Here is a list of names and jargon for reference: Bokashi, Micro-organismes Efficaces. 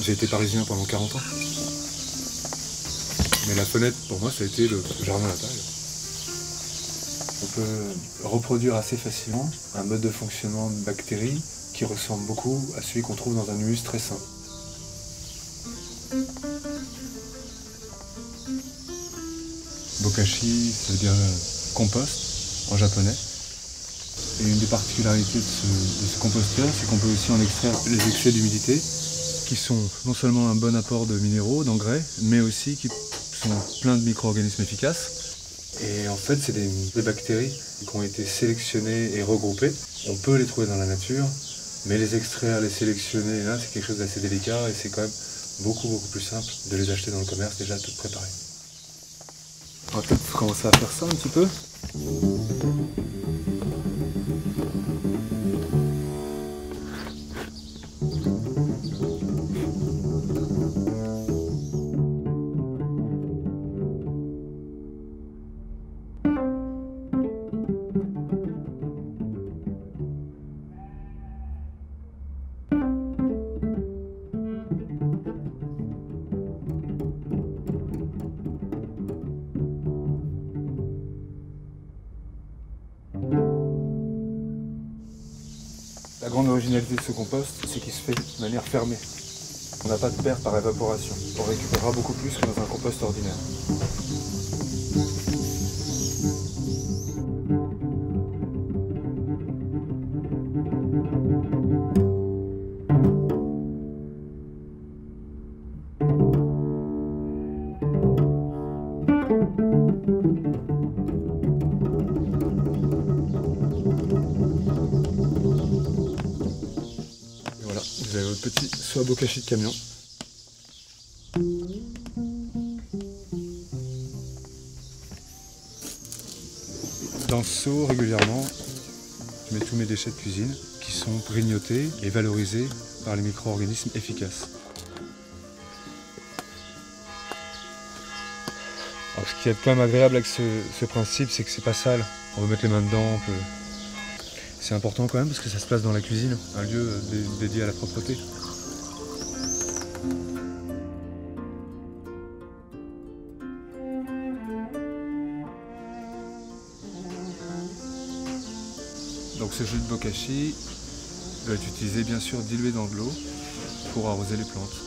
J'ai été parisien pendant 40 ans. Mais la fenêtre, pour moi, ça a été le jardin natal. On peut reproduire assez facilement un mode de fonctionnement de bactéries qui ressemble beaucoup à celui qu'on trouve dans un humus très sain. Bokashi, ça veut dire compost en japonais. Et une des particularités de ce composteur, c'est qu'on peut aussi en extraire les excès d'humidité, qui sont non seulement un bon apport de minéraux, d'engrais, mais aussi qui sont pleins de micro-organismes efficaces. Et en fait, c'est des bactéries qui ont été sélectionnées et regroupées. On peut les trouver dans la nature, mais les extraire, les sélectionner, là, c'est quelque chose d'assez délicat et c'est quand même beaucoup plus simple de les acheter dans le commerce, déjà tout préparé. On va peut-être commencer à faire ça un petit peu. La grande originalité de ce compost, c'est qu'il se fait de manière fermée. On n'a pas de perte par évaporation. On récupérera beaucoup plus que dans un compost ordinaire. Vous avez votre petit seau à Bokashi de camion. Dans ce seau, régulièrement, je mets tous mes déchets de cuisine qui sont grignotés et valorisés par les micro-organismes efficaces. Alors, ce qui est quand même agréable avec ce principe, c'est que c'est pas sale. On peut mettre les mains dedans, on peut... C'est important quand même parce que ça se place dans la cuisine, un lieu dédié à la propreté. Donc ce jus de Bokashi doit être utilisé bien sûr dilué dans de l'eau pour arroser les plantes.